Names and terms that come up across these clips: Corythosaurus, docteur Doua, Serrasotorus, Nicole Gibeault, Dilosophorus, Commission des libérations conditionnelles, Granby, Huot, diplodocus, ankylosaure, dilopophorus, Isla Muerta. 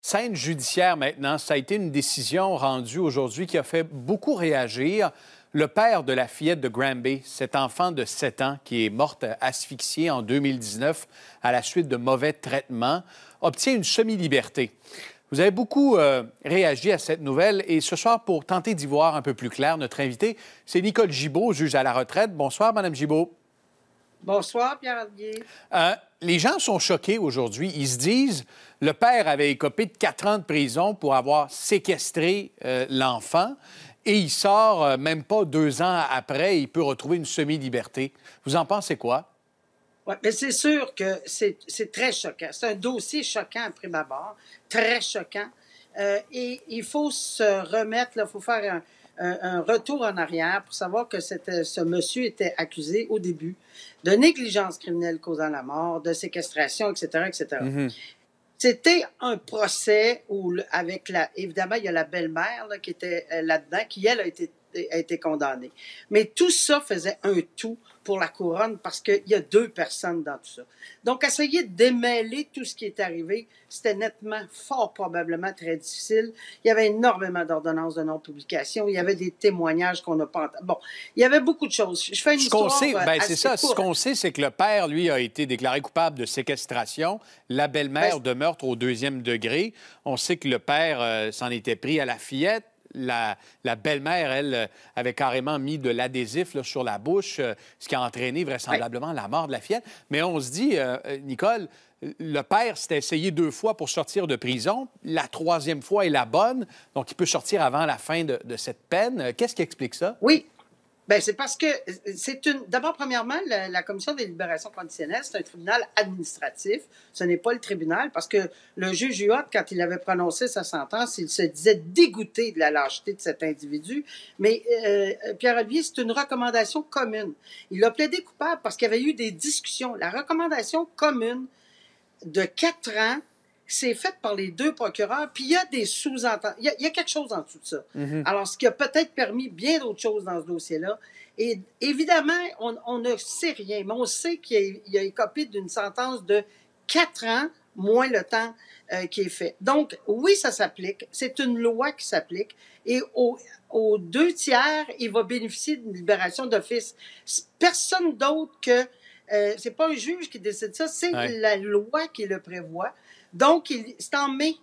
Scène judiciaire maintenant, ça a été une décision rendue aujourd'hui qui a fait beaucoup réagir. Le père de la fillette de Granby, cet enfant de 7 ans qui est morte asphyxiée en 2019 à la suite de mauvais traitements, obtient une semi-liberté. Vous avez beaucoup réagi à cette nouvelle et ce soir, pour tenter d'y voir un peu plus clair, notre invitée, c'est Nicole Gibeault, juge à la retraite. Bonsoir, Mme Gibeault. Bonsoir, Pierre-Olivier. Les gens sont choqués aujourd'hui. Ils se disent, le père avait écopé de 4 ans de prison pour avoir séquestré l'enfant et il sort même pas 2 ans après, il peut retrouver une semi-liberté. Vous en pensez quoi? Oui, mais c'est sûr que c'est très choquant. C'est un dossier choquant à prime abord, très choquant. Et il faut se remettre, il faut faire un retour en arrière pour savoir que ce monsieur était accusé au début de négligence criminelle causant la mort, de séquestration, etc., etc. Mm-hmm. C'était un procès où, avec évidemment, il y a la belle-mère qui était là-dedans, qui, elle, a été condamnée. Mais tout ça faisait un tout pour la couronne parce qu'il y a 2 personnes dans tout ça. Donc, essayer de démêler tout ce qui est arrivé, c'était nettement, fort probablement très difficile. Il y avait énormément d'ordonnances de non-publication. Il y avait des témoignages qu'on n'a pas entendus. Bon, il y avait beaucoup de choses. Je fais une histoire assez courte. Bien, c'est ça. Ce qu'on sait, c'est que le père, lui, a été déclaré coupable de séquestration, la belle-mère de meurtre au 2e degré. On sait que le père s'en était pris à la fillette. La belle-mère, elle, avait carrément mis de l'adhésif sur la bouche, ce qui a entraîné vraisemblablement la mort de la fillette. Mais on se dit, Nicole, le père s'est essayé 2 fois pour sortir de prison. La 3e fois est la bonne, donc il peut sortir avant la fin de cette peine. Qu'est-ce qui explique ça? Oui. Bien, c'est parce que c'est une... D'abord, premièrement, la Commission des libérations conditionnelles, c'est un tribunal administratif. Ce n'est pas le tribunal parce que le juge Huot, quand il avait prononcé sa sentence, il se disait dégoûté de la lâcheté de cet individu. Mais Pierre-Olivier, c'est une recommandation commune. Il a plaidé coupable parce qu'il y avait eu des discussions. La recommandation commune de 4 ans, c'est fait par les 2 procureurs, puis il y a des sous-entendus. Il y a quelque chose en dessous de ça. Mm-hmm. Alors, ce qui a peut-être permis bien d'autres choses dans ce dossier-là. Et évidemment, on ne sait rien, mais on sait qu'il a écopé d'une sentence de 4 ans, moins le temps qui est fait. Donc, oui, ça s'applique. C'est une loi qui s'applique. Et aux 2 tiers, il va bénéficier d'une libération d'office. Personne d'autre que... c'est pas un juge qui décide ça, c'est la loi qui le prévoit. Donc, c'est en mai.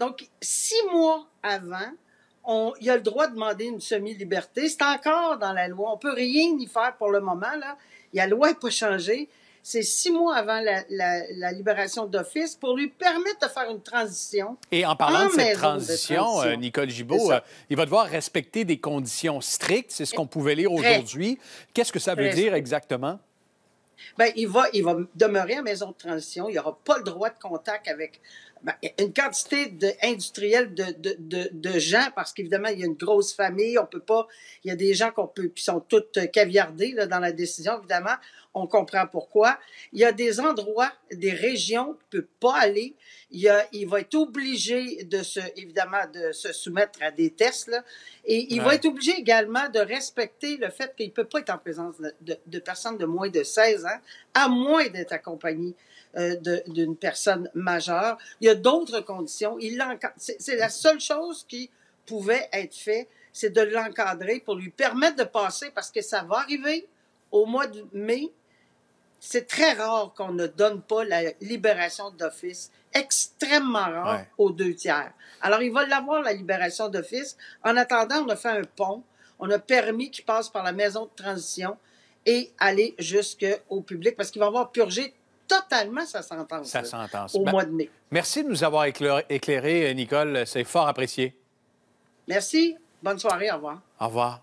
Donc, 6 mois avant, il a le droit de demander une semi-liberté. C'est encore dans la loi. On peut rien y faire pour le moment, là. La loi n'est pas changée. C'est 6 mois avant la libération d'office pour lui permettre de faire une transition. Et en parlant de cette transition, Nicole Gibeault, il va devoir respecter des conditions strictes. C'est ce qu'on pouvait lire aujourd'hui. Qu'est-ce que ça veut dire exactement? Bien, il va demeurer en maison de transition. Il n'aura pas le droit de contact avec une quantité industrielle de gens, parce qu'évidemment, il y a une grosse famille. On peut pas. Il y a des gens qui sont tous caviardés là, dans la décision, évidemment. On comprend pourquoi. Il y a des endroits, des régions qu'il ne peut pas aller. Il va être obligé de se soumettre à des tests. Là. Et il va être obligé également de respecter le fait qu'il ne peut pas être en présence de personnes de moins de 16 ans, à moins d'être accompagné d'une personne majeure. Il y a d'autres conditions. C'est la seule chose qui pouvait être faite, c'est de l'encadrer pour lui permettre de passer, parce que ça va arriver au mois de mai. C'est très rare qu'on ne donne pas la libération d'office, extrêmement rare, aux 2 tiers. Alors, il va l'avoir, la libération d'office. En attendant, on a fait un pont. On a permis qu'il passe par la maison de transition et aller jusqu'au public, parce qu'il va avoir purgé totalement sa sentence, au mois de mai. Merci de nous avoir éclairé, Nicole. C'est fort apprécié. Merci. Bonne soirée. Au revoir. Au revoir.